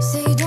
I'm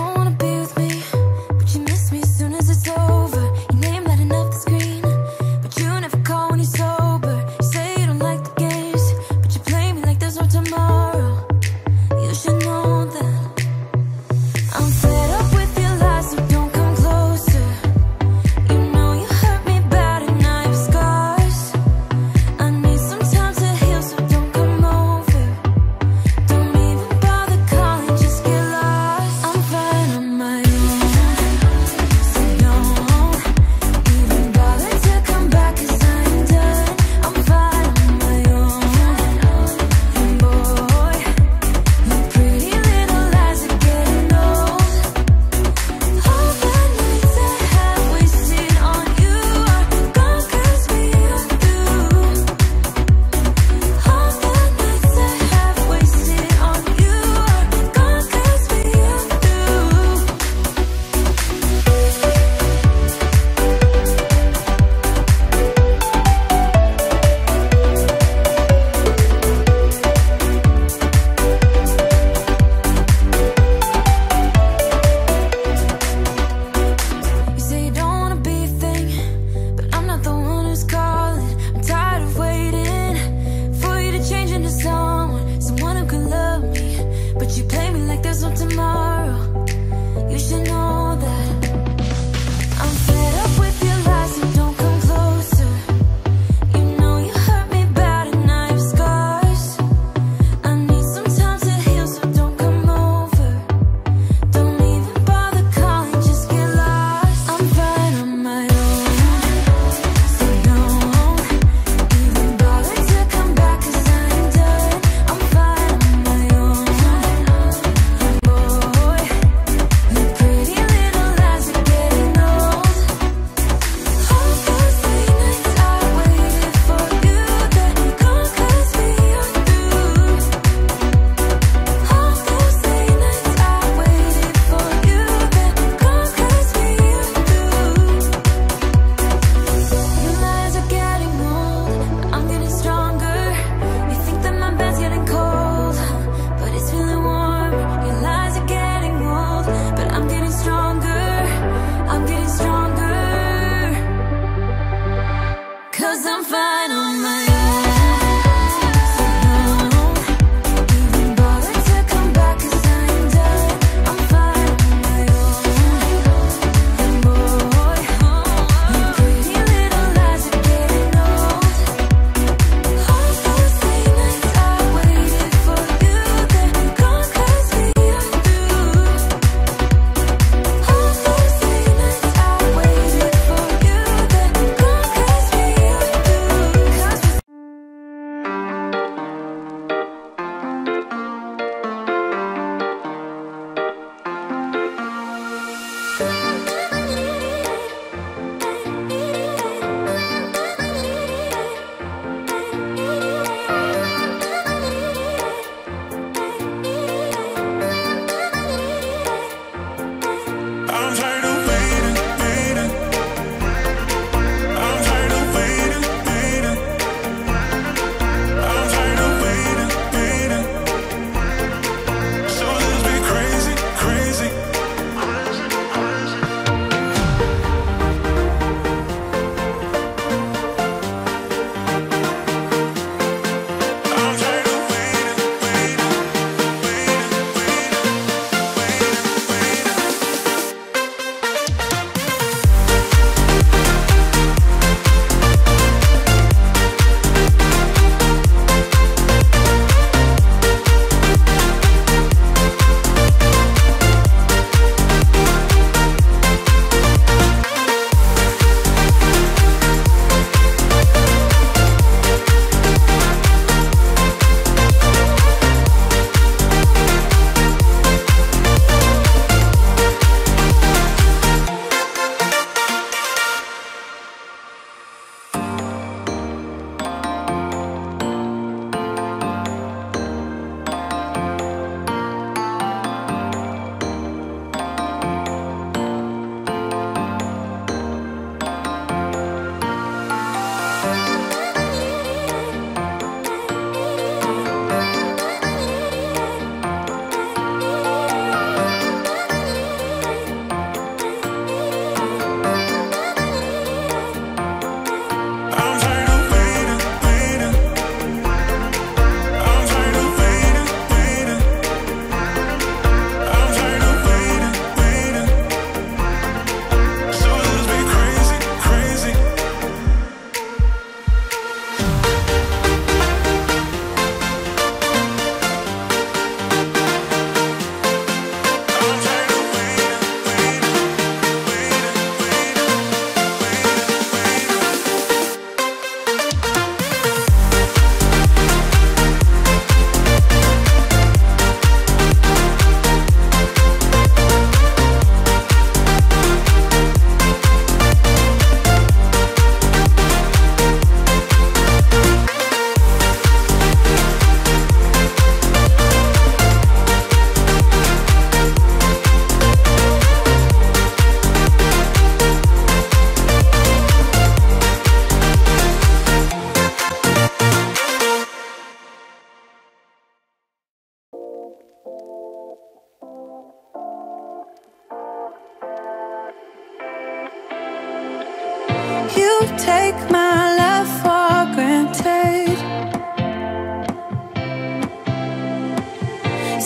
take my life for granted.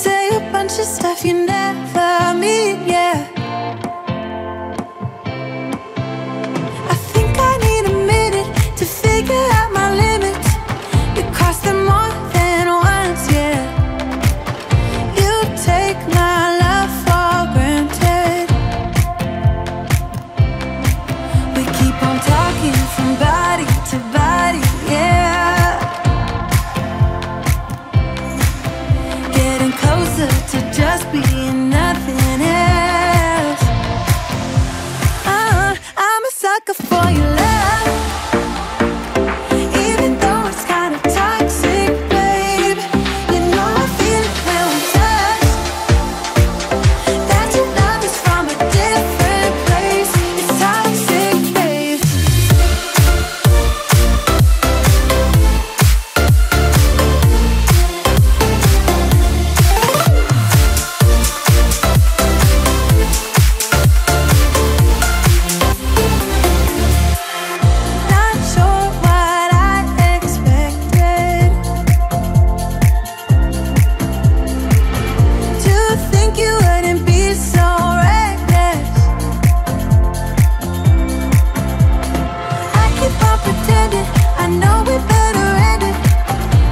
Say a bunch of stuff you never mean, yeah. I think I need a minute to figure out my limits. You cross them more than once, yeah. You take my life for granted. We keep on talking from body to body, yeah. Getting closer to just being nothing else. I'm a sucker for your love. Even though it's kind of toxic, babe, you know I feel it when we touch. That your love is from a different place. It's toxic, babe. Not sure what I expected. To think you wouldn't be so reckless. I keep on pretending I know we better end it.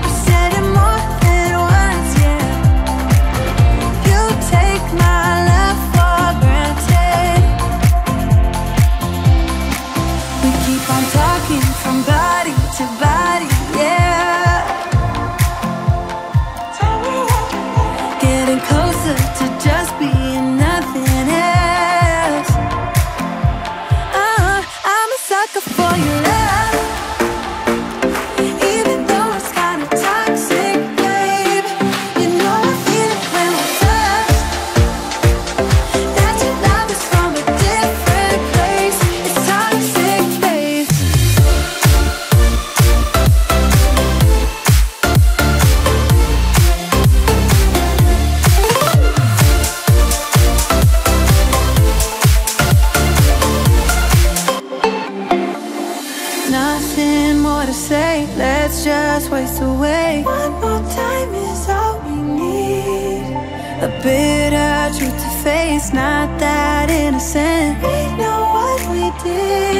I said it more than once, yeah. You take my love for granted. We keep on talking from body to body, yeah. Getting closer to just being nothing else. I'm a sucker for your love. Even though it's kind of toxic, babe, you know I feel it when we touch. That your love is from a different place. It's toxic, babe. Nothing more to say, let's just waste away. One more time is all we need. A bitter truth to face, not that innocent. We know what we did.